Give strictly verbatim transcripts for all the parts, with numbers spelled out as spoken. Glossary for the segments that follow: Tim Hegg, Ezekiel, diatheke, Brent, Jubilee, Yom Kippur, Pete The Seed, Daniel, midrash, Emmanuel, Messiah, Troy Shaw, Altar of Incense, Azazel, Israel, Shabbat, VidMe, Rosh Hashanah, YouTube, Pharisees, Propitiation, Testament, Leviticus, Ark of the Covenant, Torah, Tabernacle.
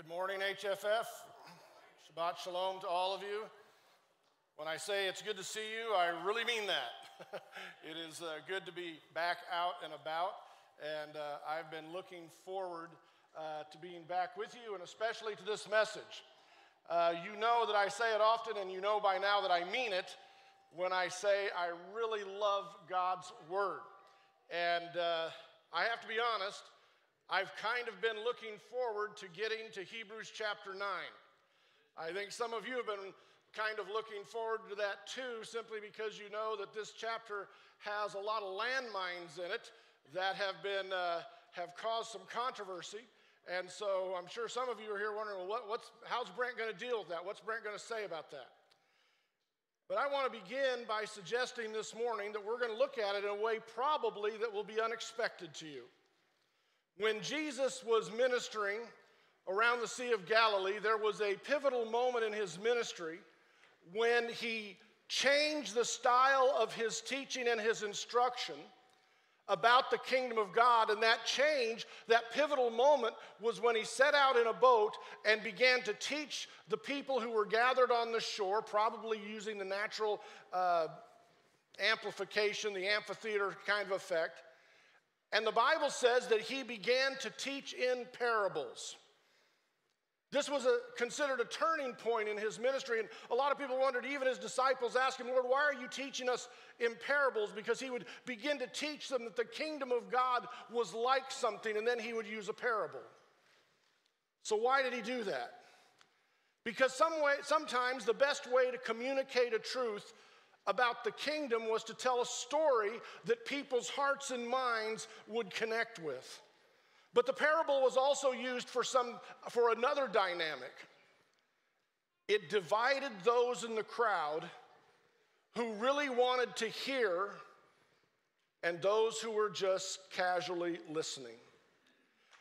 Good morning, H F F. Shabbat shalom to all of you. When I say it's good to see you, I really mean that. It is uh, good to be back out and about, and uh, I've been looking forward uh, to being back with you, and especially to this message. Uh, you know that I say it often, and you know by now that I mean it when I say I really love God's Word. And uh, I have to be honest, I've kind of been looking forward to getting to Hebrews chapter nine. I think some of you have been kind of looking forward to that too, simply because you know that this chapter has a lot of landmines in it that have been uh, have caused some controversy. And so I'm sure some of you are here wondering, well, what, what's how's Brent going to deal with that? What's Brent going to say about that? But I want to begin by suggesting this morning that we're going to look at it in a way probably that will be unexpected to you. When Jesus was ministering around the Sea of Galilee, there was a pivotal moment in his ministry when he changed the style of his teaching and his instruction about the kingdom of God. And that change, that pivotal moment, was when he set out in a boat and began to teach the people who were gathered on the shore, probably using the natural uh, amplification, the amphitheater kind of effect. And the Bible says that he began to teach in parables. This was a, considered a turning point in his ministry, and a lot of people wondered, even his disciples asked him, Lord, why are you teaching us in parables? Because he would begin to teach them that the kingdom of God was like something, and then he would use a parable. So why did he do that? Because some way, sometimes the best way to communicate a truth about the kingdom was to tell a story that people's hearts and minds would connect with. But the parable was also used for some for another dynamic. It divided those in the crowd who really wanted to hear and those who were just casually listening.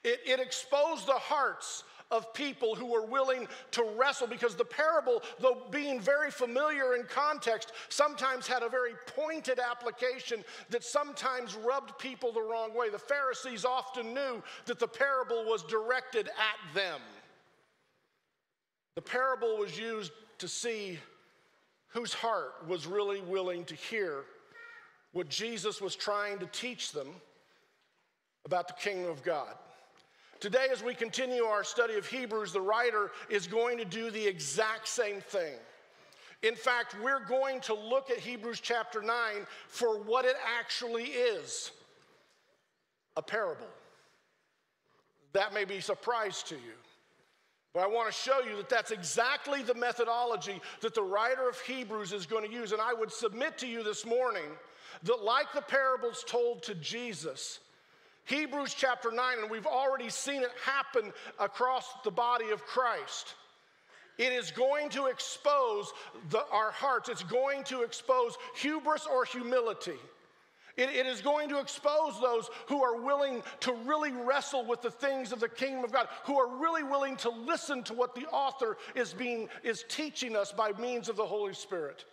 It, it exposed the hearts of people who were willing to wrestle, because the parable, though being very familiar in context, sometimes had a very pointed application that sometimes rubbed people the wrong way. The Pharisees often knew that the parable was directed at them. The parable was used to see whose heart was really willing to hear what Jesus was trying to teach them about the kingdom of God. Today, as we continue our study of Hebrews, the writer is going to do the exact same thing. In fact, we're going to look at Hebrews chapter nine for what it actually is, a parable. That may be a surprise to you, but I want to show you that that's exactly the methodology that the writer of Hebrews is going to use. And I would submit to you this morning that, like the parables told to Jesus, Hebrews chapter nine, and we've already seen it happen across the body of Christ, it is going to expose the, our hearts. It's going to expose hubris or humility. It, it is going to expose those who are willing to really wrestle with the things of the kingdom of God, who are really willing to listen to what the author is, being, is teaching us by means of the Holy Spirit.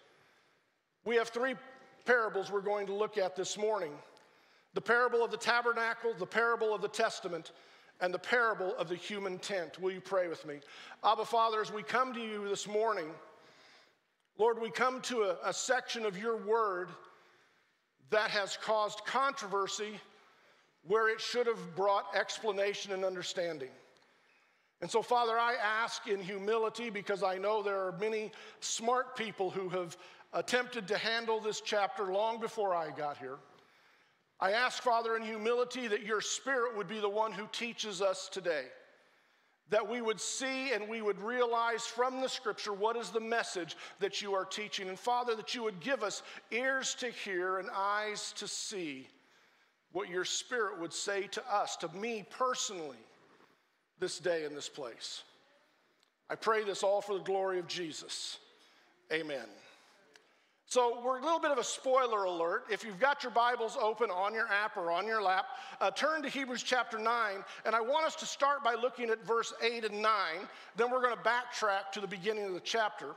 We have three parables we're going to look at this morning: the parable of the tabernacle, the parable of the testament, and the parable of the human tent. Will you pray with me? Abba, Father, as we come to you this morning, Lord, we come to a, a section of your word that has caused controversy where it should have brought explanation and understanding. And so, Father, I ask in humility, because I know there are many smart people who have attempted to handle this chapter long before I got here. I ask, Father, in humility, that your Spirit would be the one who teaches us today, that we would see and we would realize from the Scripture what is the message that you are teaching. And, Father, that you would give us ears to hear and eyes to see what your Spirit would say to us, to me personally, this day in this place. I pray this all for the glory of Jesus. Amen. So we're a little bit of a spoiler alert. If you've got your Bibles open on your app or on your lap, uh, turn to Hebrews chapter nine, and I want us to start by looking at verse eight and nine. Then we're going to backtrack to the beginning of the chapter,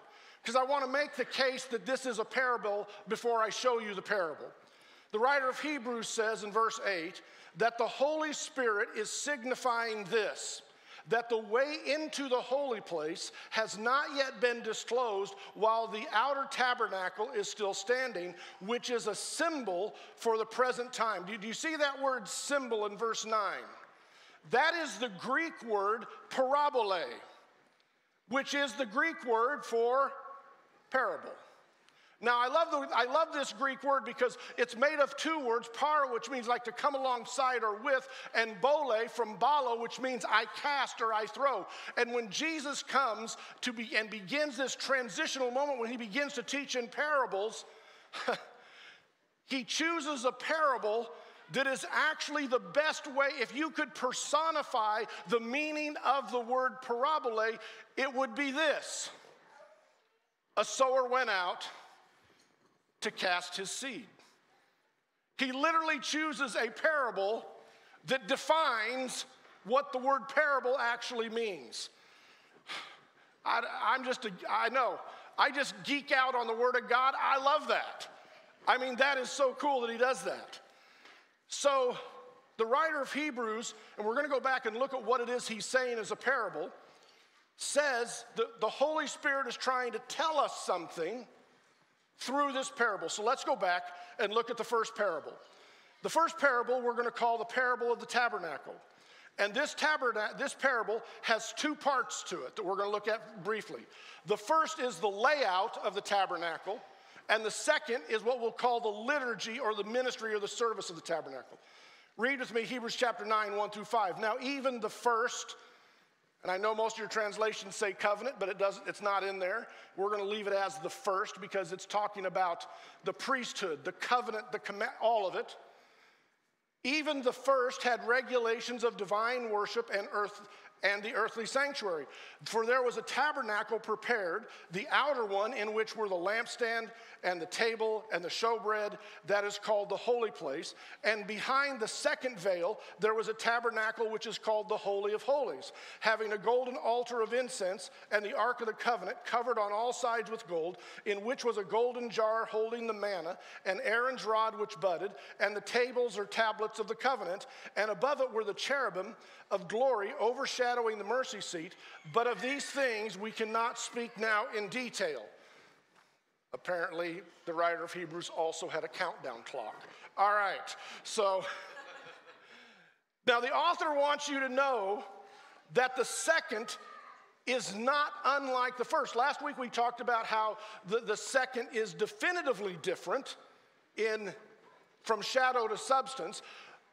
because I want to make the case that this is a parable before I show you the parable. The writer of Hebrews says in verse eight that the Holy Spirit is signifying this, that the way into the holy place has not yet been disclosed while the outer tabernacle is still standing, which is a symbol for the present time. Do you see that word symbol in verse nine? That is the Greek word parabole, which is the Greek word for parable. Now, I love, the, I love this Greek word because it's made of two words, para, which means like to come alongside or with, and bole from balo, which means I cast or I throw. And when Jesus comes to be, and begins this transitional moment when he begins to teach in parables, he chooses a parable that is actually the best way. If you could personify the meaning of the word parabole, it would be this. A sower went out to cast his seed. He literally chooses a parable that defines what the word parable actually means. I, I'm just, a, I know, I just geek out on the word of God. I love that. I mean, that is so cool that he does that. So the writer of Hebrews, and we're going to go back and look at what it is he's saying as a parable, says that the Holy Spirit is trying to tell us something through this parable. So let's go back and look at the first parable. The first parable we're going to call the parable of the tabernacle. And this, taberna- this parable has two parts to it that we're going to look at briefly. The first is the layout of the tabernacle. And the second is what we'll call the liturgy or the ministry or the service of the tabernacle. Read with me Hebrews chapter nine, one through five. Now even the first, and I know most of your translations say covenant, but it doesn't, it's not in there. We're going to leave it as the first because it's talking about the priesthood, the covenant, the command, all of it. Even the first had regulations of divine worship and earth and the earthly sanctuary. For there was a tabernacle prepared, the outer one in which were the lampstand and the table and the showbread, that is called the holy place. And behind the second veil, there was a tabernacle which is called the Holy of Holies, having a golden altar of incense and the Ark of the Covenant covered on all sides with gold, in which was a golden jar holding the manna and Aaron's rod which budded and the tables or tablets of the covenant. And above it were the cherubim of glory overshadowed the mercy seat, but of these things we cannot speak now in detail. Apparently, the writer of Hebrews also had a countdown clock. All right, so now the author wants you to know that the second is not unlike the first. Last week we talked about how the, the second is definitively different in from shadow to substance.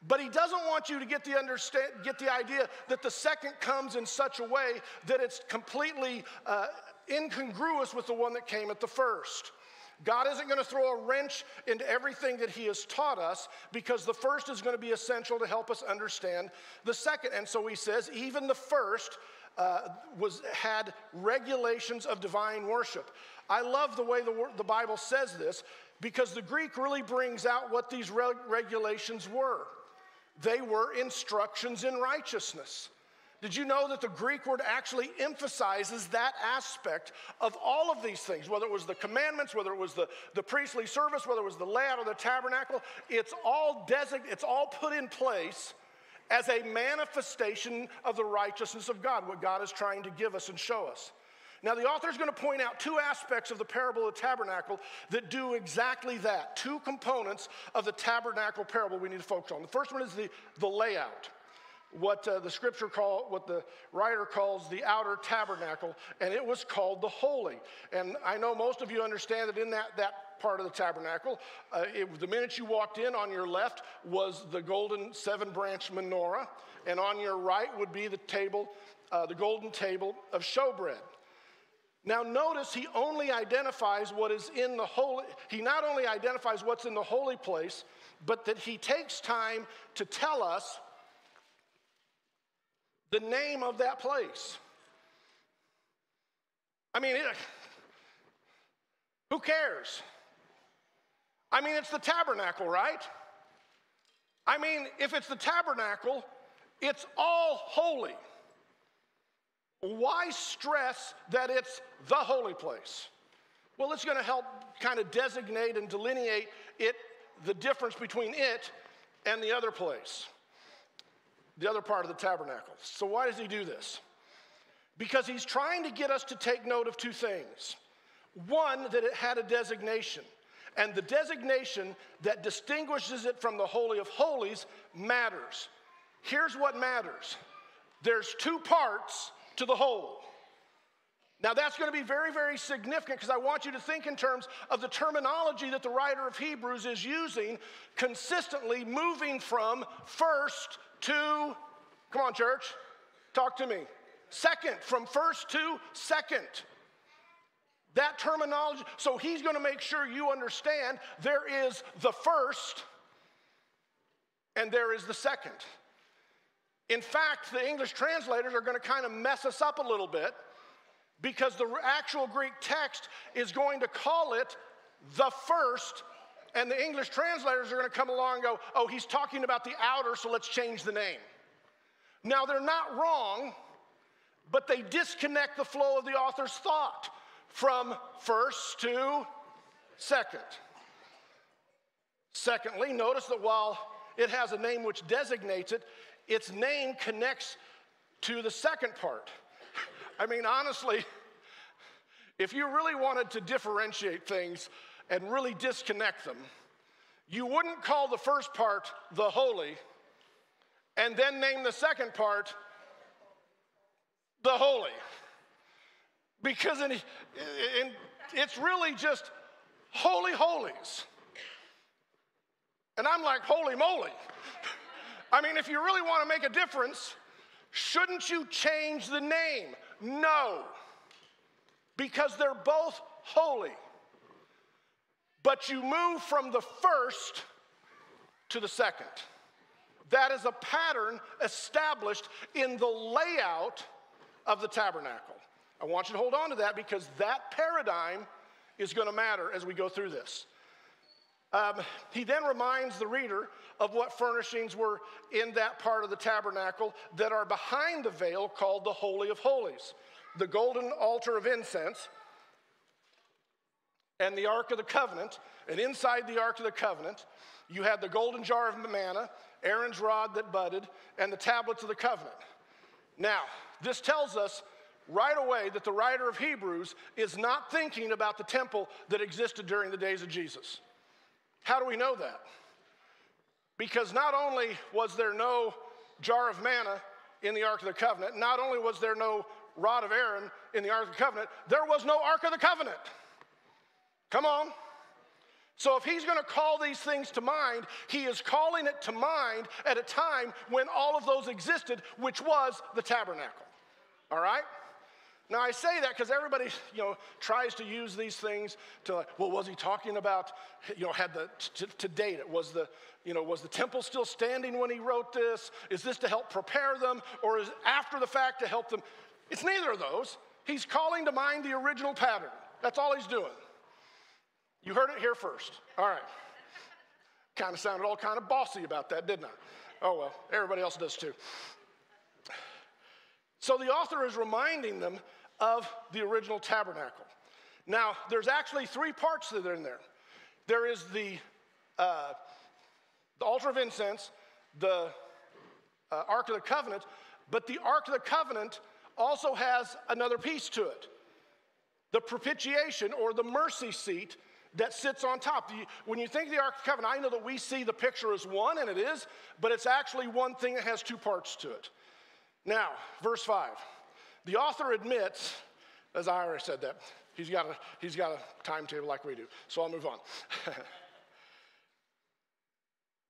But he doesn't want you to get the understand, get the idea that the second comes in such a way that it's completely uh, incongruous with the one that came at the first. God isn't going to throw a wrench into everything that he has taught us because the first is going to be essential to help us understand the second. And so he says, even the first uh, was had regulations of divine worship. I love the way the, the Bible says this because the Greek really brings out what these re- regulations were. They were instructions in righteousness. Did you know that the Greek word actually emphasizes that aspect of all of these things, whether it was the commandments, whether it was the, the priestly service, whether it was the layout of the tabernacle? It's all design- it's all put in place as a manifestation of the righteousness of God, what God is trying to give us and show us. Now, the author is going to point out two aspects of the parable of the tabernacle that do exactly that. Two components of the tabernacle parable we need to focus on. The first one is the, the layout, what uh, the scripture call, what the writer calls the outer tabernacle, and it was called the holy. And I know most of you understand that in that, that part of the tabernacle, uh, it, the minute you walked in, on your left was the golden seven-branch menorah, and on your right would be the table, uh, the golden table of showbread. Now notice he only identifies what is in the holy, he not only identifies what's in the holy place, but that he takes time to tell us the name of that place. I mean, it, who cares? I mean, it's the tabernacle, right? I mean, if it's the tabernacle, it's all holy. Why stress that it's the holy place? Well, it's going to help kind of designate and delineate it, the difference between it and the other place. the other part of the tabernacle. So why does he do this? Because he's trying to get us to take note of two things. One, that it had a designation. And the designation that distinguishes it from the Holy of Holies matters. Here's what matters. There's two parts to the whole. Now that's going to be very, very significant because I want you to think in terms of the terminology that the writer of Hebrews is using consistently, moving from first to, come on church, talk to me, second, from first to second. That terminology, so he's going to make sure you understand there is the first and there is the second. In fact, the English translators are going to kind of mess us up a little bit, because the actual Greek text is going to call it the first, and the English translators are going to come along and go, oh, he's talking about the outer, so let's change the name. Now, they're not wrong, but they disconnect the flow of the author's thought from first to second. Secondly, notice that while it has a name which designates it, its name connects to the second part. I mean, honestly, if you really wanted to differentiate things and really disconnect them, you wouldn't call the first part the holy and then name the second part the holy. Because in, in, it's really just holy holies. And I'm like, holy moly. I mean, if you really want to make a difference, shouldn't you change the name? No, because they're both holy. But you move from the first to the second. That is a pattern established in the layout of the tabernacle. I want you to hold on to that because that paradigm is going to matter as we go through this. Um, he then reminds the reader of what furnishings were in that part of the tabernacle that are behind the veil called the Holy of Holies, the golden altar of incense, and the Ark of the Covenant. And inside the Ark of the Covenant, you had the golden jar of manna, Aaron's rod that budded, and the tablets of the covenant. Now, this tells us right away that the writer of Hebrews is not thinking about the temple that existed during the days of Jesus. How do we know that? Because not only was there no jar of manna in the Ark of the Covenant, not only was there no rod of Aaron in the Ark of the Covenant, there was no Ark of the Covenant. Come on. So if he's going to call these things to mind, he is calling it to mind at a time when all of those existed, which was the tabernacle. All right? Now, I say that because everybody, you know, tries to use these things to, like, well, was he talking about, you know, had the, to, to date it, was the, you know, was the temple still standing when he wrote this? Is this to help prepare them? Or is after the fact to help them? It's neither of those. He's calling to mind the original pattern. That's all he's doing. You heard it here first. All right. Kind of sounded all kind of bossy about that, didn't I? Oh, well, everybody else does too. So the author is reminding them of the original tabernacle. Now, there's actually three parts that are in there. There is the, uh, the altar of incense, the uh, Ark of the Covenant, but the Ark of the Covenant also has another piece to it, the propitiation or the mercy seat that sits on top. The, when you think of the Ark of the Covenant, I know that we see the picture as one, and it is, but it's actually one thing that has two parts to it. Now, verse five, the author admits, as I already said that, he's got a, he's got a timetable like we do, so I'll move on.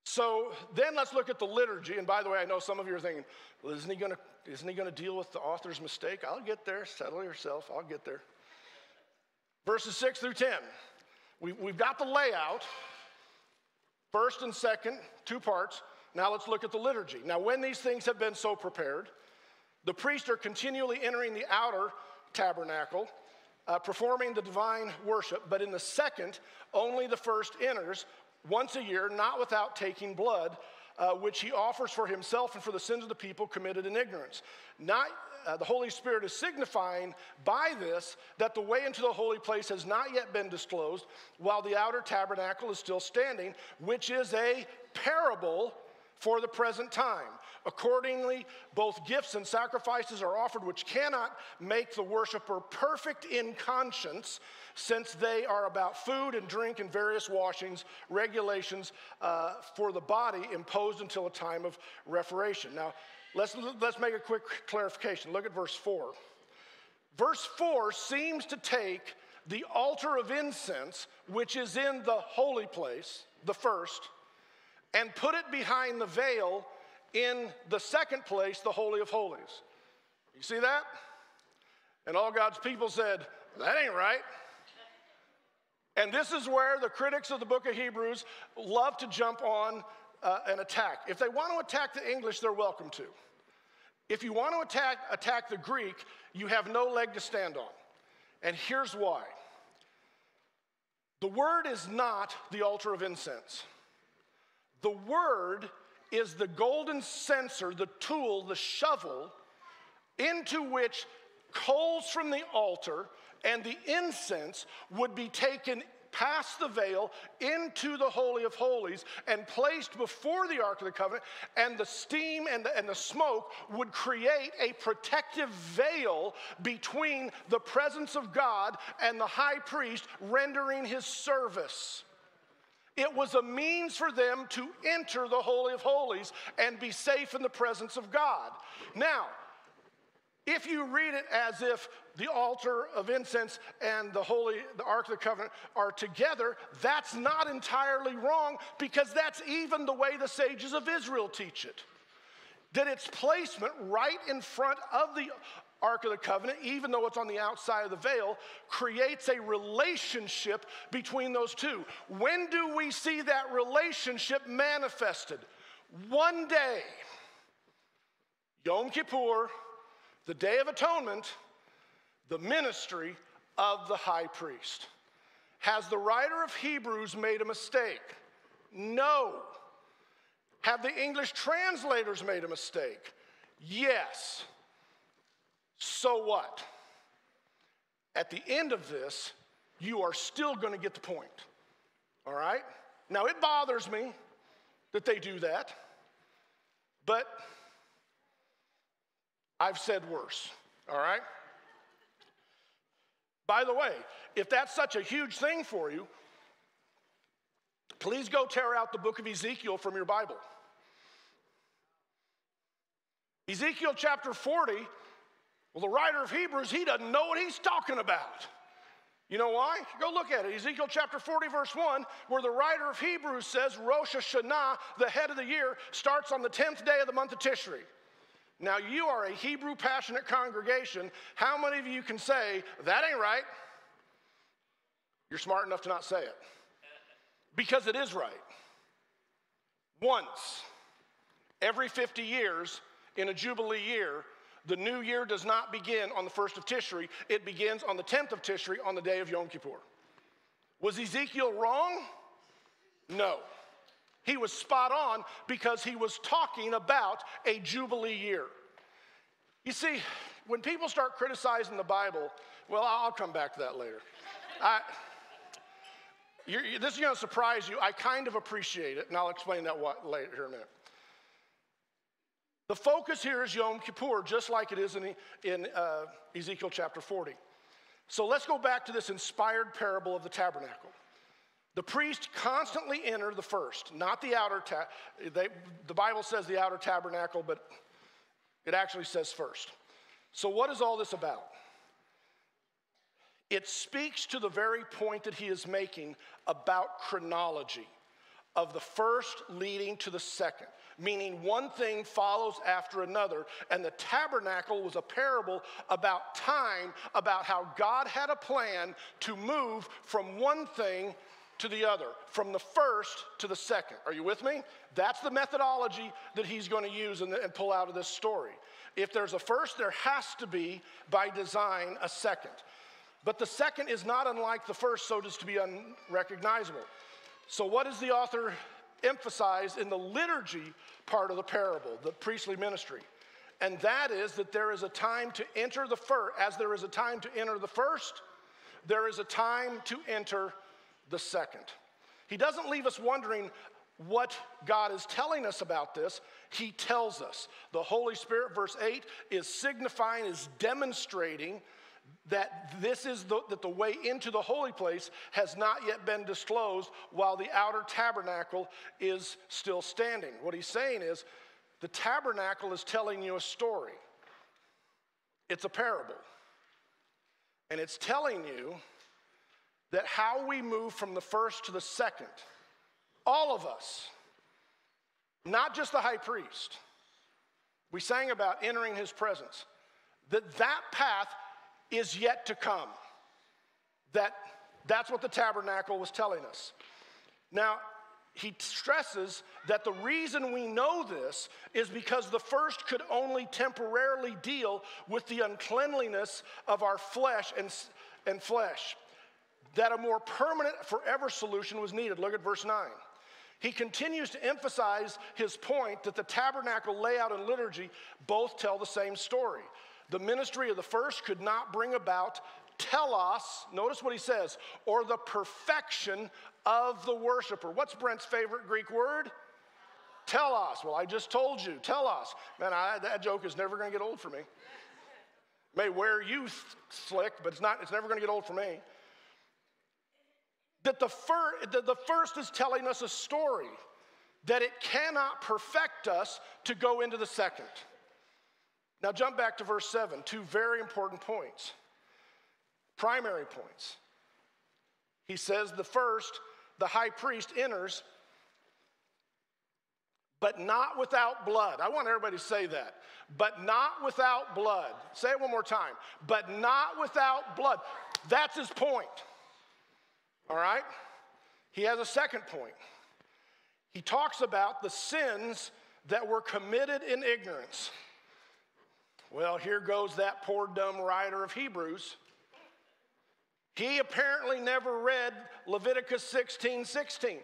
So then let's look at the liturgy, and by the way, I know some of you are thinking, well, isn't he gonna, isn't he gonna deal with the author's mistake? I'll get there, settle yourself, I'll get there. Verses six through ten, we, we've got the layout, first and second, two parts. Now let's look at the liturgy. Now when these things have been so prepared, the priests are continually entering the outer tabernacle, uh, performing the divine worship, but in the second, only the first enters once a year, not without taking blood, uh, which he offers for himself and for the sins of the people committed in ignorance. Not, uh, the Holy Spirit is signifying by this that the way into the holy place has not yet been disclosed, while the outer tabernacle is still standing, which is a parable for the present time. Accordingly, both gifts and sacrifices are offered which cannot make the worshiper perfect in conscience, since they are about food and drink and various washings, regulations uh, for the body imposed until a time of reformation. Now, let's, let's make a quick clarification. Look at verse four. Verse four seems to take the altar of incense, which is in the holy place, the first, and put it behind the veil in the second place, the Holy of Holies. You see that? And all God's people said, that ain't right. And this is where the critics of the book of Hebrews love to jump on uh, an attack. If they want to attack the English, they're welcome to. If you want to attack, attack the Greek, you have no leg to stand on. And here's why. The word is not the altar of incense. The word is the golden censer, the tool, the shovel, into which coals from the altar and the incense would be taken past the veil into the Holy of Holies and placed before the Ark of the Covenant, and the steam and the, and the smoke would create a protective veil between the presence of God and the high priest rendering his service. It was a means for them to enter the Holy of Holies and be safe in the presence of God. Now, if you read it as if the altar of incense and the holy, the Ark of the Covenant are together, that's not entirely wrong, because that's even the way the sages of Israel teach it. That its placement right in front of the Ark of the Covenant, even though it's on the outside of the veil, creates a relationship between those two. When do we see that relationship manifested? One day, Yom Kippur, the Day of Atonement, the ministry of the high priest. Has the writer of Hebrews made a mistake? No. Have the English translators made a mistake? Yes. So what? At the end of this, you are still going to get the point. All right? Now, it bothers me that they do that, but I've said worse, all right? By the way, if that's such a huge thing for you, please go tear out the book of Ezekiel from your Bible. Ezekiel chapter forty, well, the writer of Hebrews, he doesn't know what he's talking about. You know why? Go look at it. Ezekiel chapter forty, verse one, where the writer of Hebrews says Rosh Hashanah, the head of the year, starts on the tenth day of the month of Tishri. Now, you are a Hebrew passionate congregation. How many of you can say, that ain't right? You're smart enough to not say it. Because it is right. Once every fifty years in a Jubilee year, the new year does not begin on the first of Tishri. It begins on the tenth of Tishri on the day of Yom Kippur. Was Ezekiel wrong? No. He was spot on, because he was talking about a Jubilee year. You see, when people start criticizing the Bible, well, I'll come back to that later. I, you're, this is going to surprise you. I kind of appreciate it, and I'll explain that what, later here in a minute. The focus here is Yom Kippur, just like it is in, in uh, Ezekiel chapter forty. So let's go back to this inspired parable of the tabernacle. The priest constantly entered the first, not the outer, ta they, the Bible says the outer tabernacle, but it actually says first. So what is all this about? It speaks to the very point that he is making about chronology, of the first leading to the second, meaning one thing follows after another, and the tabernacle was a parable about time, about how God had a plan to move from one thing to the other, from the first to the second. Are you with me? That's the methodology that he's going to use and, and pull out of this story. If there's a first, there has to be, by design, a second. But the second is not unlike the first, so as to be unrecognizable. So what does the author emphasize in the liturgy part of the parable, the priestly ministry? And that is that there is a time to enter the first. As there is a time to enter the first, there is a time to enter the second. He doesn't leave us wondering, what God is telling us about this, he tells us. The Holy Spirit, verse eight, is signifying, is demonstrating that this is the, that the way into the holy place has not yet been disclosed while the outer tabernacle is still standing. What he's saying is the tabernacle is telling you a story. It's a parable. And it's telling you that how we move from the first to the second, all of us, not just the high priest. We sang about entering his presence. That that path is yet to come. That, that's what the tabernacle was telling us. Now, he stresses that the reason we know this is because the first could only temporarily deal with the uncleanliness of our flesh and, and flesh. That a more permanent, forever solution was needed. Look at verse nine. He continues to emphasize his point that the tabernacle layout and liturgy both tell the same story. The ministry of the first could not bring about telos, notice what he says, or the perfection of the worshiper. What's Brent's favorite Greek word? Telos. Well, I just told you, telos. Man, I, that joke is never going to get old for me. May wear you slick, but it's not. It's never going to get old for me. That the, fir- that the first is telling us a story, that it cannot perfect us to go into the second. Now jump back to verse seven, two very important points, primary points. He says the first, the high priest enters, but not without blood. I want everybody to say that. But not without blood. Say it one more time. But not without blood. That's his point. All right? He has a second point. He talks about the sins that were committed in ignorance. Well, here goes that poor dumb writer of Hebrews. He apparently never read Leviticus sixteen sixteen.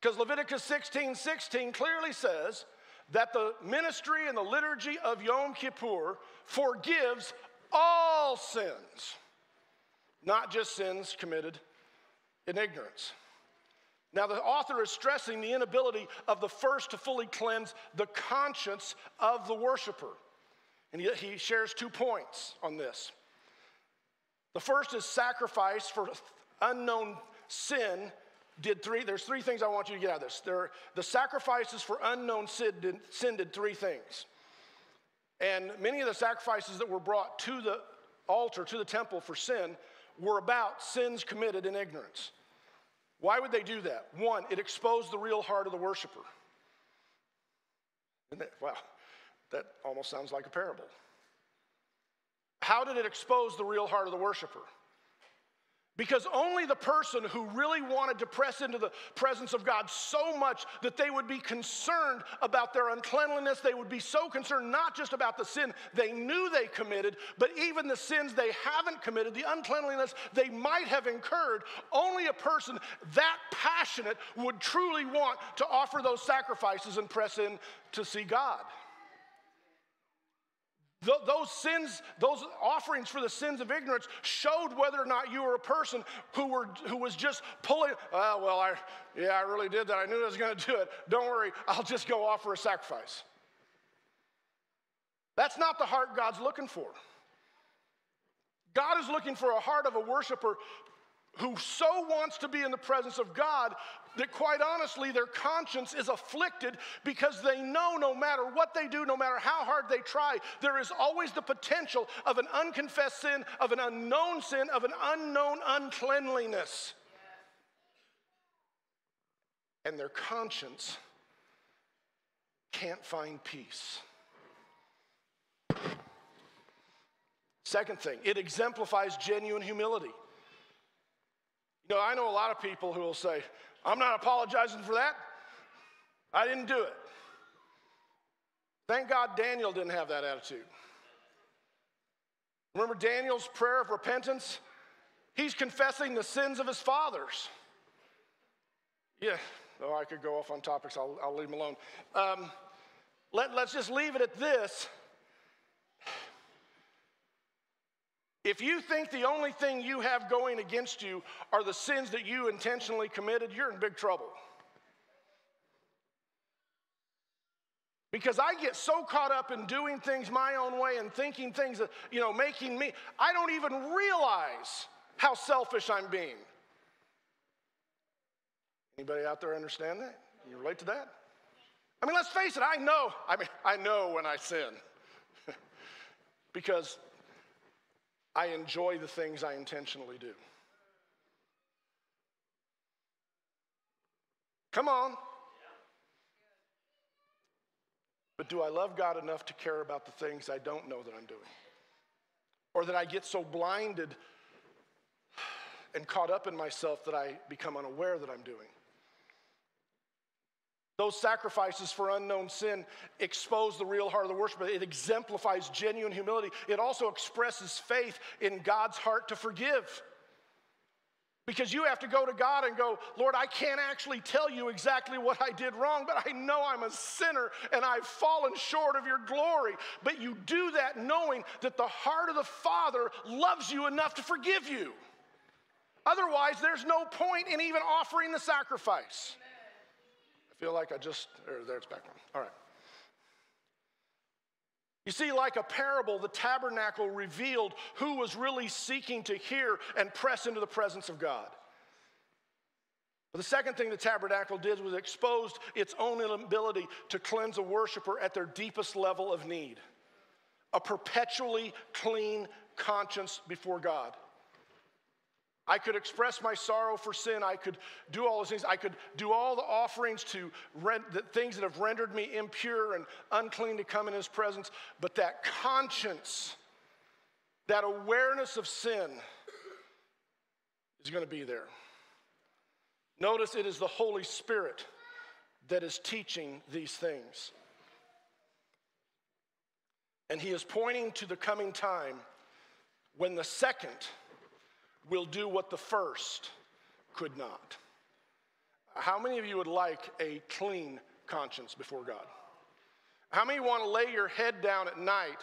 Because Leviticus sixteen sixteen clearly says that the ministry and the liturgy of Yom Kippur forgives all sins, not just sins committed in ignorance. Now, the author is stressing the inability of the first to fully cleanse the conscience of the worshiper. And he, he shares two points on this. The first is sacrifice for unknown sin did three. There's three things I want you to get out of this. There, the sacrifices for unknown sin did, sin did three things. And many of the sacrifices that were brought to the altar, to the temple for sin, were about sins committed in ignorance. Why would they do that? One, it exposed the real heart of the worshiper. Isn't it? Wow, that almost sounds like a parable. How did it expose the real heart of the worshiper? Because only the person who really wanted to press into the presence of God so much that they would be concerned about their uncleanliness, they would be so concerned not just about the sin they knew they committed, but even the sins they haven't committed, the uncleanliness they might have incurred, only a person that passionate would truly want to offer those sacrifices and press in to see God. Those sins, those offerings for the sins of ignorance showed whether or not you were a person who were who was just pulling, oh, well, I, yeah, I really did that. I knew I was going to do it. Don't worry, I'll just go offer a sacrifice. That's not the heart God's looking for. God is looking for a heart of a worshiper who so wants to be in the presence of God that, quite honestly, their conscience is afflicted because they know no matter what they do, no matter how hard they try, there is always the potential of an unconfessed sin, of an unknown sin, of an unknown uncleanliness. Yes. And their conscience can't find peace. Second thing, it exemplifies genuine humility. You know, I know a lot of people who will say, I'm not apologizing for that. I didn't do it. Thank God Daniel didn't have that attitude. Remember Daniel's prayer of repentance? He's confessing the sins of his fathers. Yeah, oh, I could go off on topics. I'll, I'll leave them alone. Um, let, let's just leave it at this. If you think the only thing you have going against you are the sins that you intentionally committed, you're in big trouble. Because I get so caught up in doing things my own way and thinking things, you know, making me, I don't even realize how selfish I'm being. Anybody out there understand that? Can you relate to that? I mean, let's face it, I know, I mean, I know when I sin. Because I enjoy the things I intentionally do. Come on. But do I love God enough to care about the things I don't know that I'm doing? Or that I get so blinded and caught up in myself that I become unaware that I'm doing? Those sacrifices for unknown sin expose the real heart of the worshiper. It exemplifies genuine humility. It also expresses faith in God's heart to forgive. Because you have to go to God and go, Lord, I can't actually tell you exactly what I did wrong, but I know I'm a sinner and I've fallen short of your glory. But you do that knowing that the heart of the Father loves you enough to forgive you. Otherwise, there's no point in even offering the sacrifice. Feel like I just, there, there it's back on. All right. You see, like a parable, the tabernacle revealed who was really seeking to hear and press into the presence of God. But the second thing the tabernacle did was exposed its own inability to cleanse a worshiper at their deepest level of need. A perpetually clean conscience before God. I could express my sorrow for sin. I could do all those things. I could do all the offerings to rent the things that have rendered me impure and unclean to come in his presence. But that conscience, that awareness of sin is going to be there. Notice it is the Holy Spirit that is teaching these things. And he is pointing to the coming time when the second will do what the first could not. How many of you would like a clean conscience before God? How many want to lay your head down at night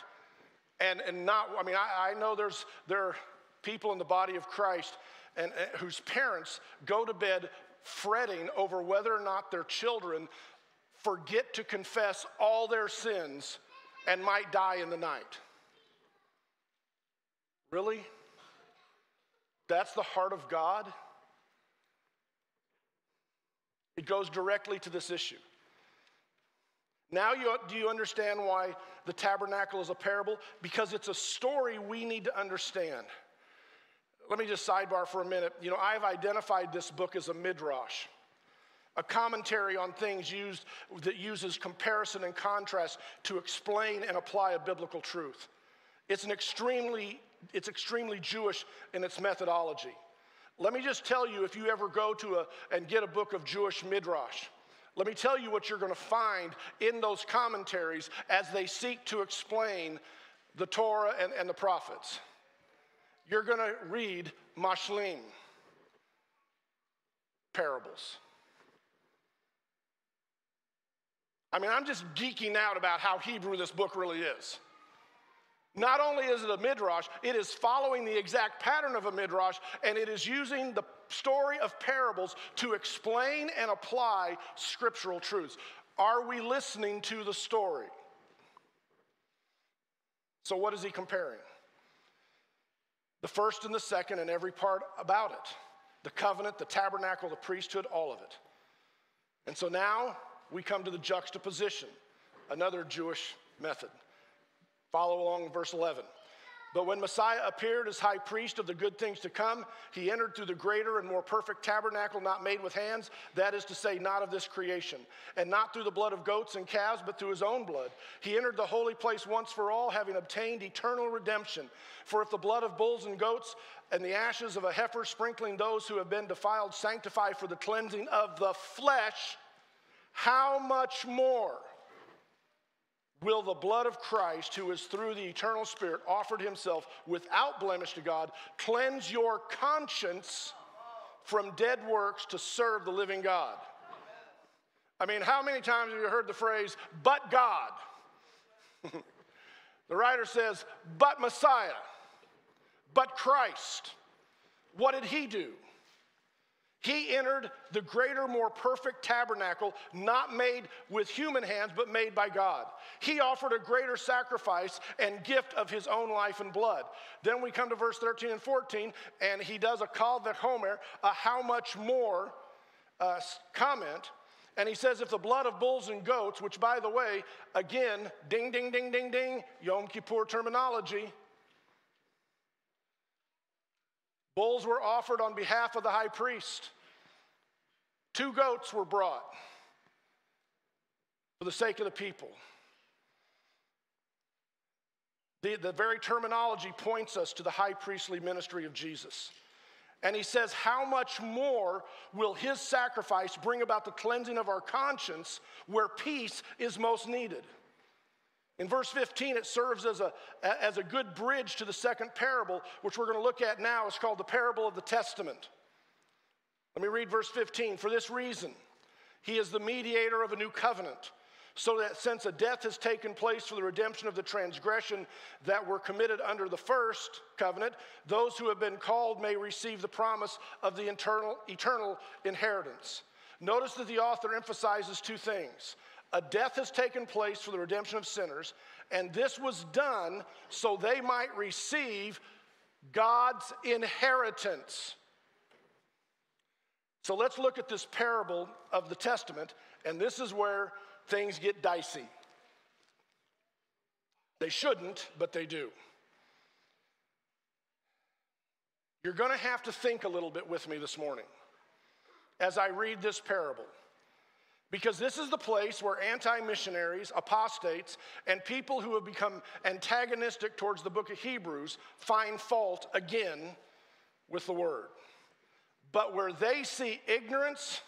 and, and not, I mean, I, I know there's there are people in the body of Christ and, and whose parents go to bed fretting over whether or not their children forget to confess all their sins and might die in the night. Really? That's the heart of God. It goes directly to this issue. Now you, do you understand why the tabernacle is a parable? Because it's a story we need to understand. Let me just sidebar for a minute. You know, I've identified this book as a midrash, a commentary on things used that uses comparison and contrast to explain and apply a biblical truth. It's an extremely It's extremely Jewish in its methodology. Let me just tell you, if you ever go to a and get a book of Jewish midrash, let me tell you what you're going to find in those commentaries as they seek to explain the Torah and, and the prophets. You're going to read mashlim, parables. I mean, I'm just geeking out about how Hebrew this book really is. Not only is it a midrash, it is following the exact pattern of a midrash, and it is using the story of parables to explain and apply scriptural truths. Are we listening to the story? So what is he comparing? The first and the second and every part about it. The covenant, the tabernacle, the priesthood, all of it. And so now we come to the juxtaposition, another Jewish method. Follow along in verse eleven. But when Messiah appeared as high priest of the good things to come, he entered through the greater and more perfect tabernacle not made with hands, that is to say, not of this creation, and not through the blood of goats and calves, but through his own blood. He entered the holy place once for all, having obtained eternal redemption. For if the blood of bulls and goats and the ashes of a heifer sprinkling those who have been defiled sanctify for the cleansing of the flesh, how much more will the blood of Christ, who is through the eternal Spirit, offered himself without blemish to God, cleanse your conscience from dead works to serve the living God? I mean, how many times have you heard the phrase, but God? The writer says, but Messiah, but Christ. What did he do? He entered the greater, more perfect tabernacle, not made with human hands, but made by God. He offered a greater sacrifice and gift of his own life and blood. Then we come to verse thirteen and fourteen, and he does a kal v'chomer, a how much more uh, comment. And he says, if the blood of bulls and goats, which by the way, again, ding, ding, ding, ding, ding, Yom Kippur terminology. Bulls were offered on behalf of the high priest. Two goats were brought for the sake of the people. The, the very terminology points us to the high priestly ministry of Jesus. And he says, how much more will his sacrifice bring about the cleansing of our conscience where peace is most needed? In verse fifteen, it serves as a, as a good bridge to the second parable, which we're going to look at now. It's called the parable of the testament. Let me read verse fifteen. For this reason, he is the mediator of a new covenant, so that since a death has taken place for the redemption of the transgression that were committed under the first covenant, those who have been called may receive the promise of the eternal, eternal inheritance. Notice that the author emphasizes two things. A death has taken place for the redemption of sinners, and this was done so they might receive God's inheritance. So let's look at this parable of the testament, and this is where things get dicey. They shouldn't, but they do. You're going to have to think a little bit with me this morning as I read this parable. Because this is the place where anti-missionaries, apostates, and people who have become antagonistic towards the book of Hebrews find fault again with the word. But where they see ignorance,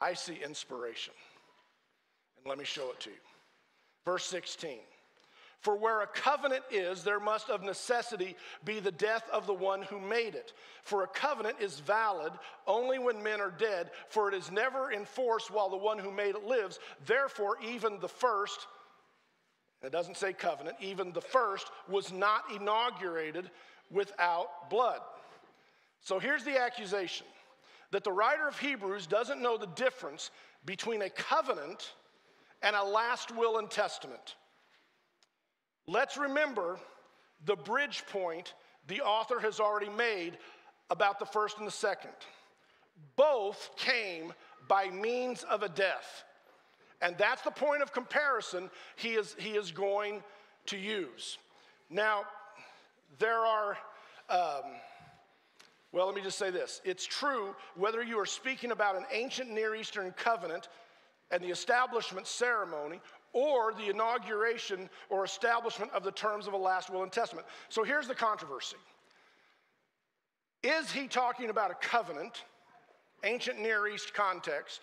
I see inspiration. And let me show it to you. Verse sixteen. For where a covenant is, there must of necessity be the death of the one who made it. For a covenant is valid only when men are dead, for it is never in force while the one who made it lives. Therefore, even the first, it doesn't say covenant, even the first was not inaugurated without blood. So here's the accusation, that the writer of Hebrews doesn't know the difference between a covenant and a last will and testament. Let's remember the bridge point the author has already made about the first and the second. Both came by means of a death. And that's the point of comparison he is, he is going to use. Now, there are, um, well, let me just say this. It's true whether you are speaking about an ancient Near Eastern covenant and the establishment ceremony or the inauguration or establishment of the terms of a last will and testament. So here's the controversy. Is he talking about a covenant, ancient Near East context,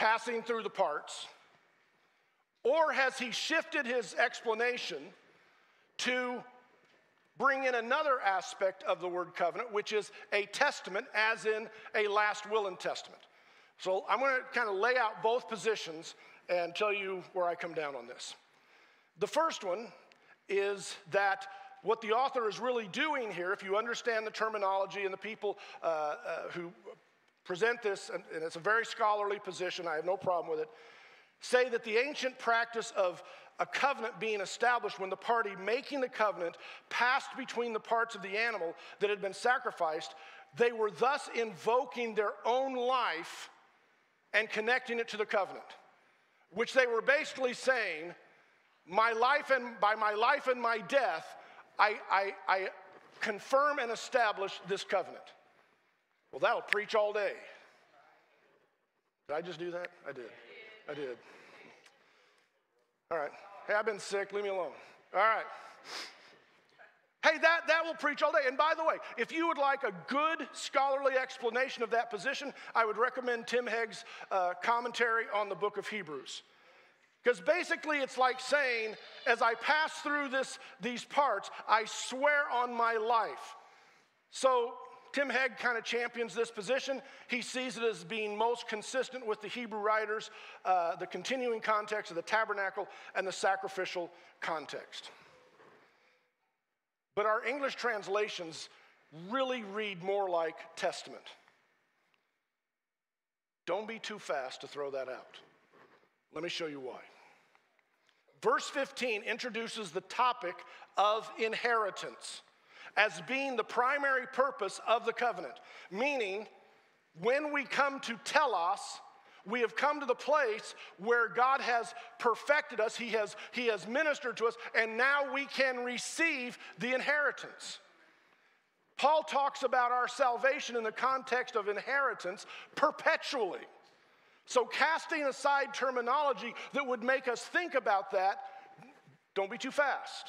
passing through the parts, or has he shifted his explanation to bring in another aspect of the word covenant, which is a testament, as in a last will and testament? So I'm gonna kind of lay out both positions and tell you where I come down on this. The first one is that what the author is really doing here, if you understand the terminology and the people uh, uh, who present this, and, and it's a very scholarly position, I have no problem with it, say that the ancient practice of a covenant being established when the party making the covenant passed between the parts of the animal that had been sacrificed, they were thus invoking their own life and connecting it to the covenant. Which they were basically saying, my life and by my life and my death, I, I, I confirm and establish this covenant. Well, that'll preach all day. Did I just do that? I did. I did. All right. Hey, I've been sick. Leave me alone. All right. Hey, that, that will preach all day. And by the way, if you would like a good scholarly explanation of that position, I would recommend Tim Hegg's uh, commentary on the book of Hebrews. Because basically it's like saying, as I pass through this, these parts, I swear on my life. So Tim Hegg kind of champions this position. He sees it as being most consistent with the Hebrew writers, uh, the continuing context of the tabernacle and the sacrificial context. But our English translations really read more like Testament. Don't be too fast to throw that out. Let me show you why. Verse fifteen introduces the topic of inheritance as being the primary purpose of the covenant, meaning when we come to telos, we have come to the place where God has perfected us, he has, he has ministered to us, and now we can receive the inheritance. Paul talks about our salvation in the context of inheritance perpetually. So casting aside terminology that would make us think about that, don't be too fast.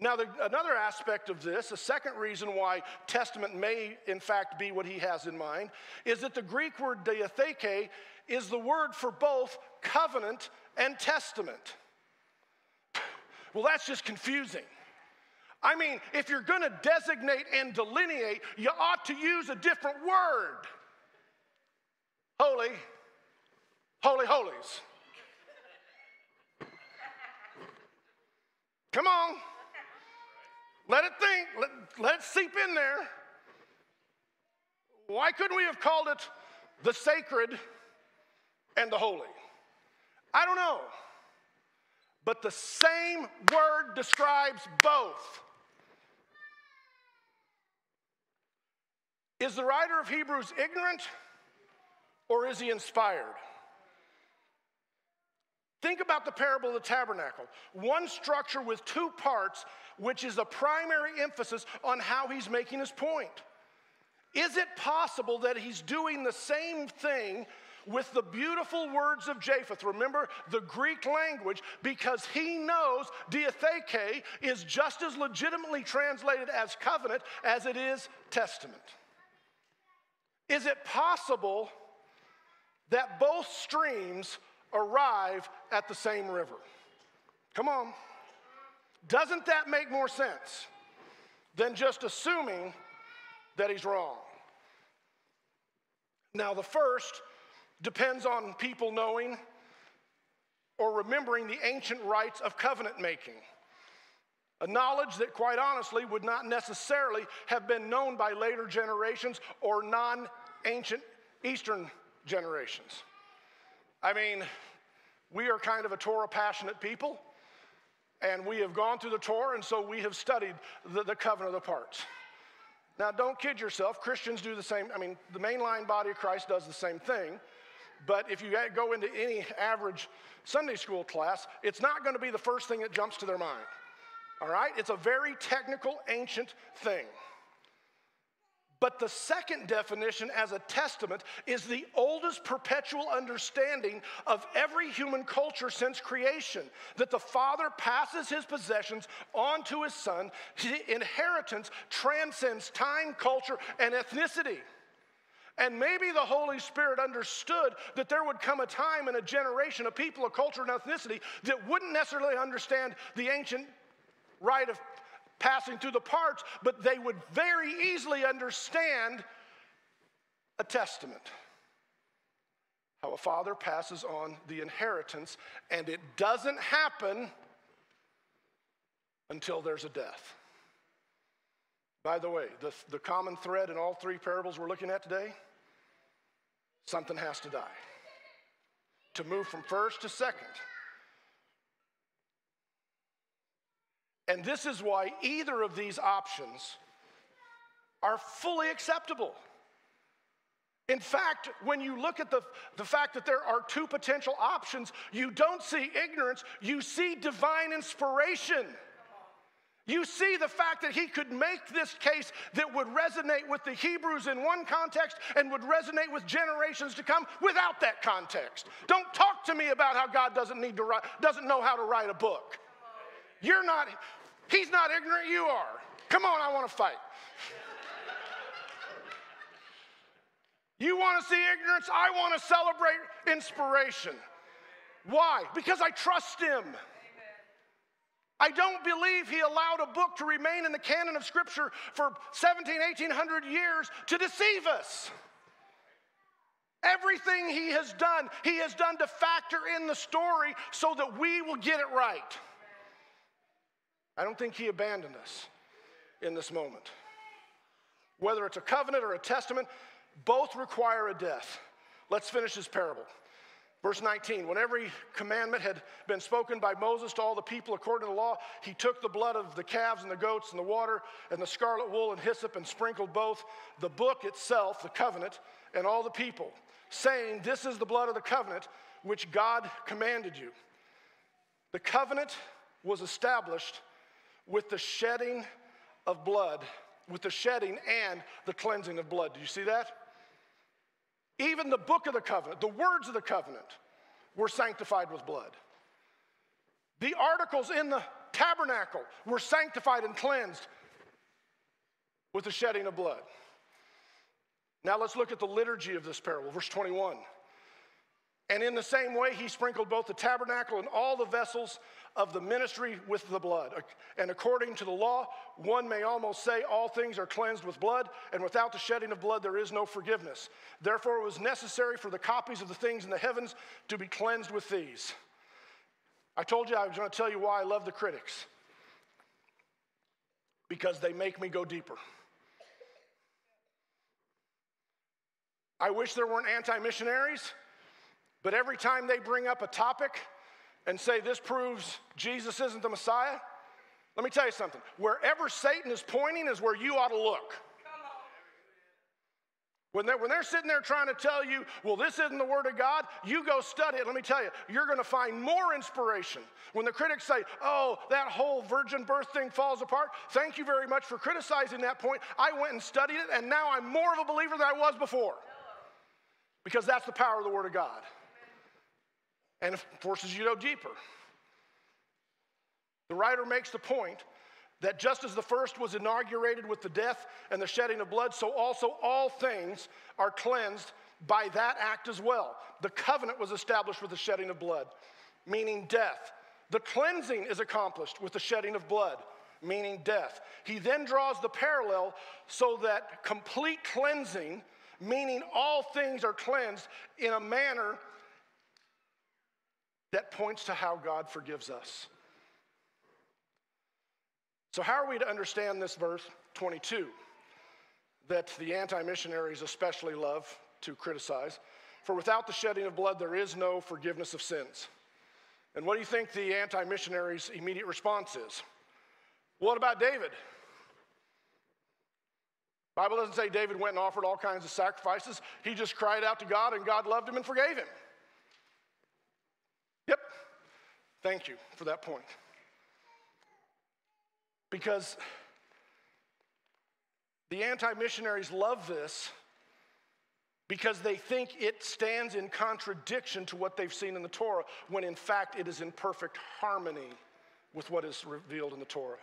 Now, the, another aspect of this, a second reason why Testament may, in fact, be what he has in mind, is that the Greek word diatheke is the word for both covenant and testament. Well, that's just confusing. I mean, if you're going to designate and delineate, you ought to use a different word. Holy, holy, holies. Come on. Let it think. Let, let it seep in there. Why couldn't we have called it the sacred and the holy? I don't know. But the same word describes both. Is the writer of Hebrews ignorant? Or is he inspired? Think about the parable of the tabernacle. One structure with two parts, which is a primary emphasis on how he's making his point. Is it possible that he's doing the same thing with the beautiful words of Japheth? Remember the Greek language, because he knows diatheke is just as legitimately translated as covenant as it is testament. Is it possible that both streams arrive at the same river? Come on. Doesn't that make more sense than just assuming that he's wrong? Now, the first depends on people knowing or remembering the ancient rites of covenant making, a knowledge that, quite honestly, would not necessarily have been known by later generations or non-ancient Eastern generations. I mean, we are kind of a Torah-passionate people, and we have gone through the Torah, and so we have studied the, the covenant of the parts. Now, don't kid yourself. Christians do the same. I mean, the mainline body of Christ does the same thing, but if you go into any average Sunday school class, it's not going to be the first thing that jumps to their mind, all right? It's a very technical, ancient thing. But the second definition as a testament is the oldest perpetual understanding of every human culture since creation, that the father passes his possessions on to his son. His inheritance transcends time, culture, and ethnicity. And maybe the Holy Spirit understood that there would come a time and a generation of people, a culture, and ethnicity that wouldn't necessarily understand the ancient rite of passing through the parts, but they would very easily understand a testament. How a father passes on the inheritance, and it doesn't happen until there's a death. By the way, the, the common thread in all three parables we're looking at today, something has to die to move from first to second. And this is why either of these options are fully acceptable. In fact, when you look at the, the fact that there are two potential options, you don't see ignorance, you see divine inspiration. You see the fact that he could make this case that would resonate with the Hebrews in one context and would resonate with generations to come without that context. Don't talk to me about how God doesn't need to write, doesn't know how to write a book. You're not, he's not ignorant, you are. Come on, I want to fight. You want to see ignorance? I want to celebrate inspiration. Why? Because I trust him. Amen. I don't believe he allowed a book to remain in the canon of Scripture for seventeen, eighteen hundred years to deceive us. Everything he has done, he has done to factor in the story so that we will get it right. I don't think he abandoned us in this moment. whether it's a covenant or a testament, both require a death. Let's finish this parable. Verse nineteen, when every commandment had been spoken by Moses to all the people according to the law, he took the blood of the calves and the goats and the water and the scarlet wool and hyssop and sprinkled both the book itself, the covenant, and all the people, saying, this is the blood of the covenant which God commanded you. The covenant was established with the shedding of blood, with the shedding and the cleansing of blood. Do you see that? Even the book of the covenant, the words of the covenant, were sanctified with blood. The articles in the tabernacle were sanctified and cleansed with the shedding of blood. Now let's look at the liturgy of this parable, verse twenty-one. And in the same way, he sprinkled both the tabernacle and all the vessels of the ministry with the blood. And according to the law, one may almost say all things are cleansed with blood, and without the shedding of blood there is no forgiveness. Therefore, it was necessary for the copies of the things in the heavens to be cleansed with these. I told you I was going to tell you why I love the critics. Because they make me go deeper. I wish there weren't anti-missionaries. But every time they bring up a topic and say this proves Jesus isn't the Messiah, let me tell you something. Wherever Satan is pointing is where you ought to look. When they're, when they're sitting there trying to tell you, well, this isn't the Word of God, you go study it. Let me tell you, you're going to find more inspiration. When the critics say, oh, that whole virgin birth thing falls apart, thank you very much for criticizing that point. I went and studied it, and now I'm more of a believer than I was before. Because that's the power of the Word of God. And it forces you to go deeper. The writer makes the point that just as the first was inaugurated with the death and the shedding of blood, so also all things are cleansed by that act as well. The covenant was established with the shedding of blood, meaning death. The cleansing is accomplished with the shedding of blood, meaning death. He then draws the parallel so that complete cleansing, meaning all things are cleansed in a manner that points to how God forgives us. So how are we to understand this verse twenty-two that the anti-missionaries especially love to criticize? For without the shedding of blood, there is no forgiveness of sins. And what do you think the anti-missionaries' immediate response is? What about David? The Bible doesn't say David went and offered all kinds of sacrifices. He just cried out to God, and God loved him and forgave him. Yep, thank you for that point. Because the anti-missionaries love this because they think it stands in contradiction to what they've seen in the Torah, when in fact it is in perfect harmony with what is revealed in the Torah.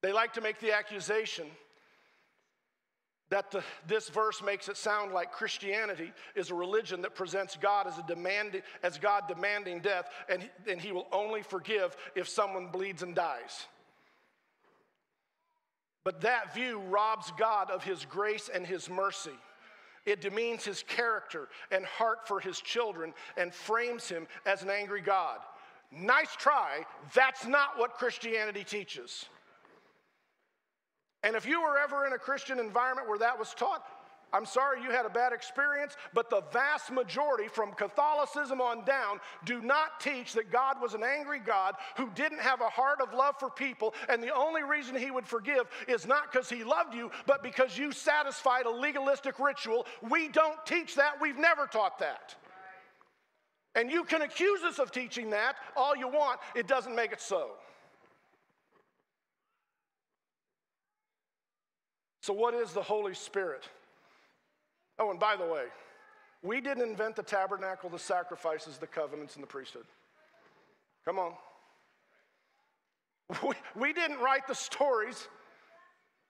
They like to make the accusation that the, this verse makes it sound like Christianity is a religion that presents God as, a demanding, as God demanding death, and, and he will only forgive if someone bleeds and dies. But that view robs God of his grace and his mercy. It demeans his character and heart for his children and frames him as an angry God. Nice try. That's not what Christianity teaches. And if you were ever in a Christian environment where that was taught, I'm sorry you had a bad experience, but the vast majority from Catholicism on down do not teach that God was an angry God who didn't have a heart of love for people, and the only reason he would forgive is not because he loved you, but because you satisfied a legalistic ritual. We don't teach that. We've never taught that. And you can accuse us of teaching that all you want. It doesn't make it so. So what is the Holy Spirit? Oh, and by the way, we didn't invent the tabernacle, the sacrifices, the covenants, and the priesthood. Come on. We, we didn't write the stories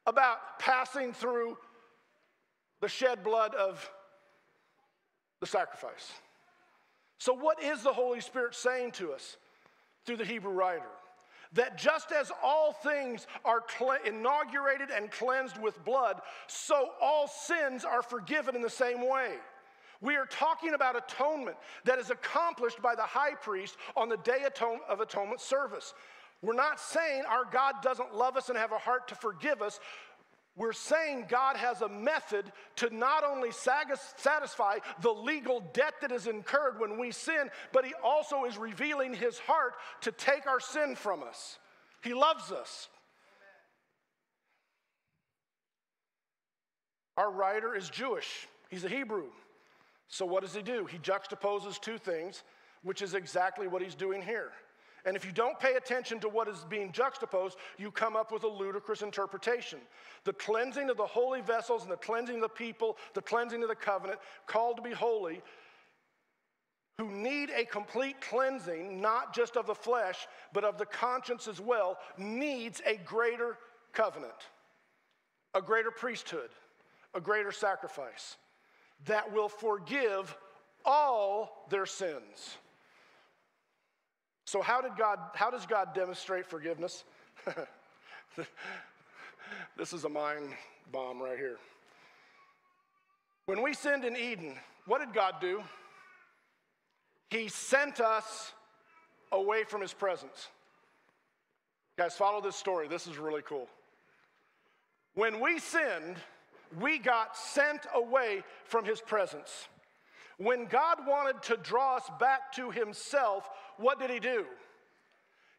about passing through the shed blood of the sacrifice. So what is the Holy Spirit saying to us through the Hebrew writer? That just as all things are inaugurated and cleansed with blood, so all sins are forgiven in the same way. We are talking about atonement that is accomplished by the high priest on the Day of Atonement service. We're not saying our God doesn't love us and have a heart to forgive us. We're saying God has a method to not only satisfy the legal debt that is incurred when we sin, but he also is revealing his heart to take our sin from us. He loves us. Our writer is Jewish. He's a Hebrew. So what does he do? He juxtaposes two things, which is exactly what he's doing here. And if you don't pay attention to what is being juxtaposed, you come up with a ludicrous interpretation. The cleansing of the holy vessels and the cleansing of the people, the cleansing of the covenant, called to be holy, who need a complete cleansing, not just of the flesh, but of the conscience as well, needs a greater covenant, a greater priesthood, a greater sacrifice that will forgive all their sins. So how did God, how does God demonstrate forgiveness? This is a mind bomb right here. When we sinned in Eden, what did God do? He sent us away from his presence. Guys, follow this story. This is really cool. When we sinned, we got sent away from his presence. When God wanted to draw us back to himself, what did he do?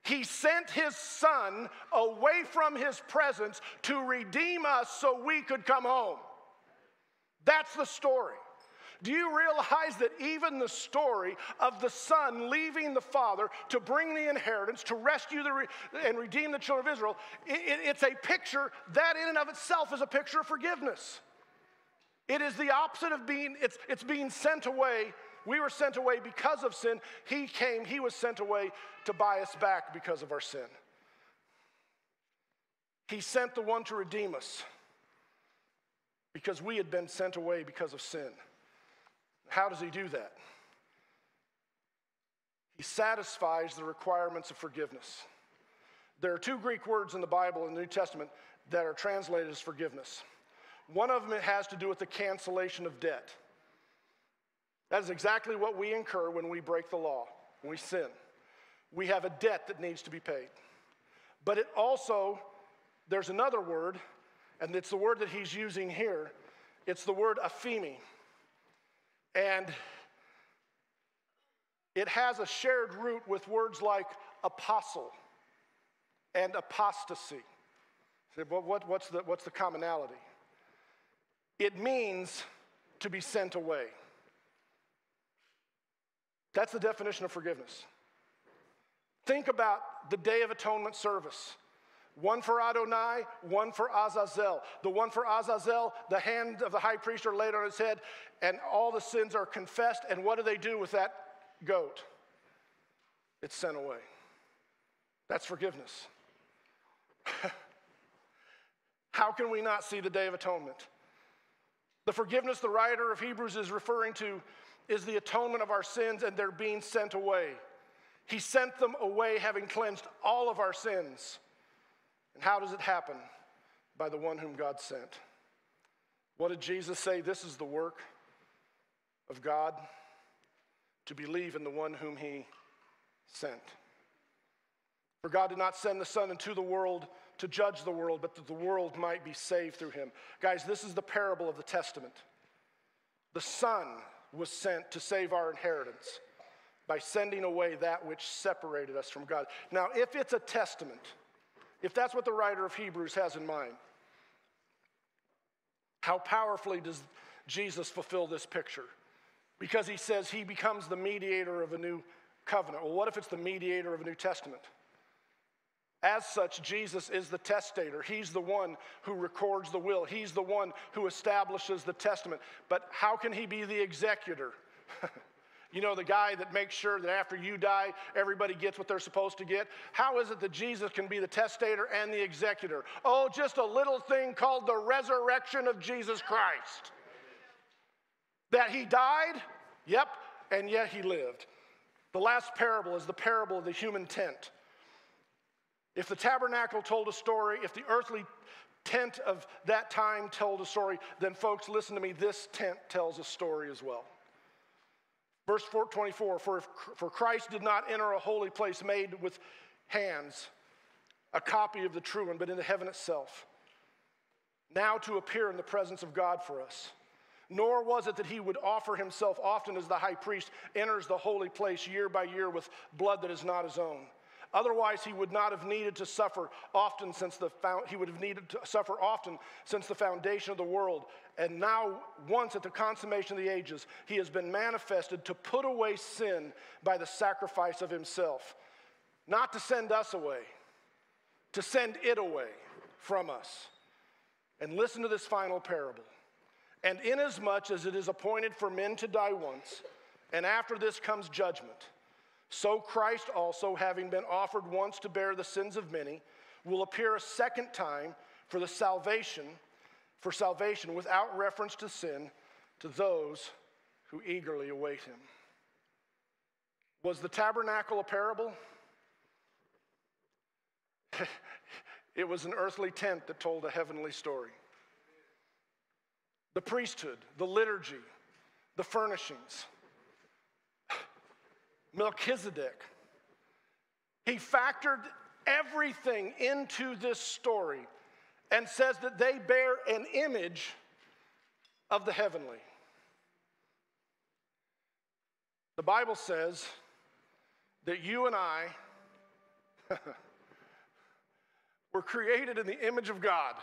He sent his son away from his presence to redeem us so we could come home. That's the story. Do you realize that even the story of the son leaving the father to bring the inheritance, to rescue the re- and redeem the children of Israel, it, it's a picture that in and of itself is a picture of forgiveness. It is the opposite of being, it's, it's being sent away. We were sent away because of sin. He came, he was sent away to buy us back because of our sin. He sent the one to redeem us because we had been sent away because of sin. How does he do that? He satisfies the requirements of forgiveness. There are two Greek words in the Bible in the New Testament that are translated as forgiveness. One of them has to do with the cancellation of debt. That is exactly what we incur when we break the law, when we sin. We have a debt that needs to be paid. But it also, there's another word, and it's the word that he's using here. It's the word aphemi. And it has a shared root with words like apostle and apostasy. So what, what, what's the, what's the commonality? It means to be sent away. That's the definition of forgiveness. Think about the Day of Atonement service. One for Adonai, one for Azazel. The one for Azazel, the hand of the high priest are laid on his head, and all the sins are confessed. And what do they do with that goat? It's sent away. That's forgiveness. How can we not see the Day of Atonement? The forgiveness the writer of Hebrews is referring to is the atonement of our sins and their being sent away. He sent them away having cleansed all of our sins. And how does it happen? By the one whom God sent. What did Jesus say? This is the work of God, to believe in the one whom he sent. For God did not send the Son into the world to judge the world, but that the world might be saved through him. Guys, this is the parable of the Testament. The Son was sent to save our inheritance by sending away that which separated us from God. Now, if it's a testament, if that's what the writer of Hebrews has in mind, how powerfully does Jesus fulfill this picture? Because he says he becomes the mediator of a new covenant. Well, what if it's the mediator of a new testament? As such, Jesus is the testator. He's the one who records the will. He's the one who establishes the testament. But how can he be the executor? You know, the guy that makes sure that after you die, everybody gets what they're supposed to get. How is it that Jesus can be the testator and the executor? Oh, just a little thing called the resurrection of Jesus Christ. That he died, yep, and yet he lived. The last parable is the parable of the human tent. If the tabernacle told a story, if the earthly tent of that time told a story, then folks, listen to me, this tent tells a story as well. Verse four twenty-four, for, for Christ did not enter a holy place made with hands, a copy of the true one, but into heaven itself. now to appear in the presence of God for us. Nor was it that he would offer himself often as the high priest enters the holy place year by year with blood that is not his own. Otherwise, he would not have needed to suffer often since the he would have needed to suffer often since the foundation of the world. And now, once at the consummation of the ages, he has been manifested to put away sin by the sacrifice of himself, not to send us away, to send it away from us. And listen to this final parable. And inasmuch as it is appointed for men to die once, and after this comes judgment, so Christ also, having been offered once to bear the sins of many, will appear a second time for the salvation, for salvation without reference to sin, to those who eagerly await him. Was the tabernacle a parable? It was an earthly tent that told a heavenly story. The priesthood, the liturgy, the furnishings, Melchizedek. He factored everything into this story and says that they bear an image of the heavenly. The Bible says that you and I were created in the image of God.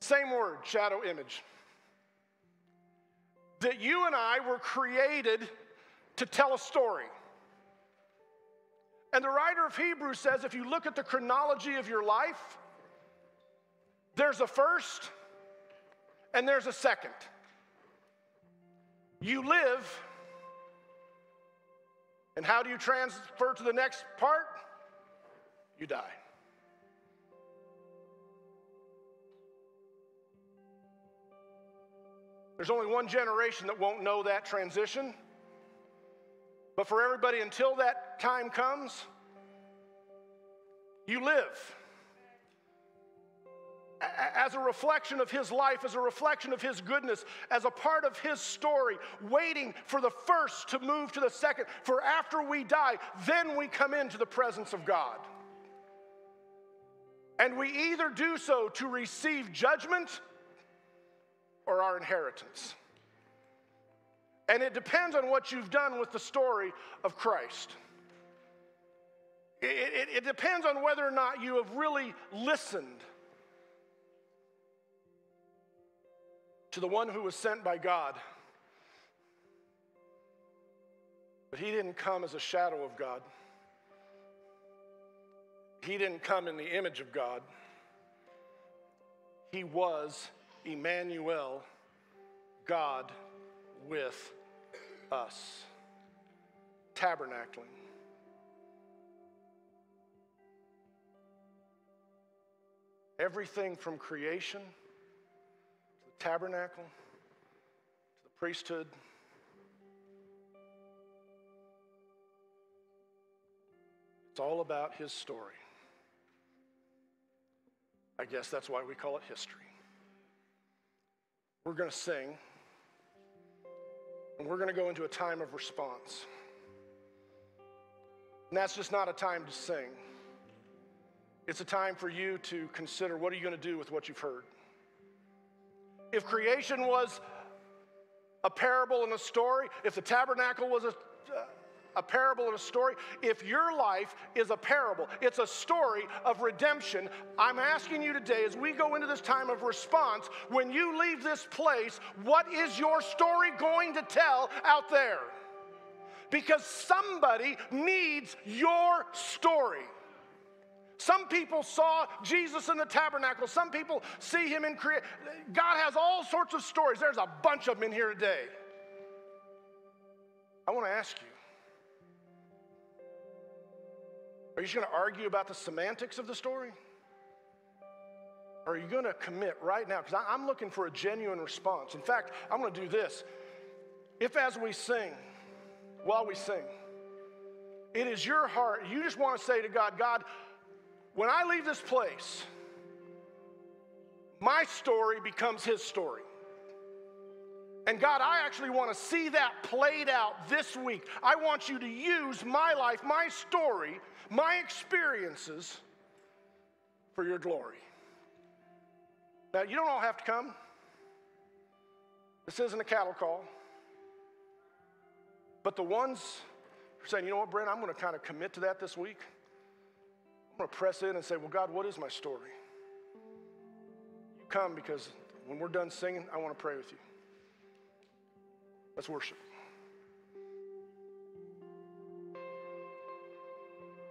Same word, shadow image. That you and I were created to tell a story. And the writer of Hebrews says if you look at the chronology of your life, there's a first and there's a second. You live, and how do you transfer to the next part? You die. There's only one generation that won't know that transition. But for everybody, until that time comes, you live. As a reflection of his life, as a reflection of his goodness, as a part of his story, waiting for the first to move to the second. For after we die, then we come into the presence of God. And we either do so to receive judgment or our inheritance. And it depends on what you've done with the story of Christ. It, it, it depends on whether or not you have really listened to the one who was sent by God. But he didn't come as a shadow of God. He didn't come in the image of God. He was Emmanuel, God with us, tabernacling. Everything from creation to the tabernacle to the priesthood. It's all about his story. I guess that's why we call it history. We're going to sing, and we're going to go into a time of response. And that's just not a time to sing. It's a time for you to consider, what are you going to do with what you've heard? If creation was a parable and a story, if the tabernacle was a, a parable and a story, if your life is a parable, it's a story of redemption, I'm asking you today, as we go into this time of response, when you leave this place, what is your story going to tell out there? Because somebody needs your story. Some people saw Jesus in the tabernacle. Some people see him in creation. God has all sorts of stories. There's a bunch of them in here today. I want to ask you, are you just going to argue about the semantics of the story? Or are you going to commit right now? Because I'm looking for a genuine response. In fact, I'm going to do this. If as we sing, while we sing, it is your heart, you just want to say to God, God, when I leave this place, my story becomes his story. And God, I actually want to see that played out this week. I want you to use my life, my story, my experiences for your glory. Now, you don't all have to come. This isn't a cattle call. But the ones who are saying, you know what, Brent, I'm going to kind of commit to that this week. I'm going to press in and say, well, God, what is my story? You come, because when we're done singing, I want to pray with you. Let's worship.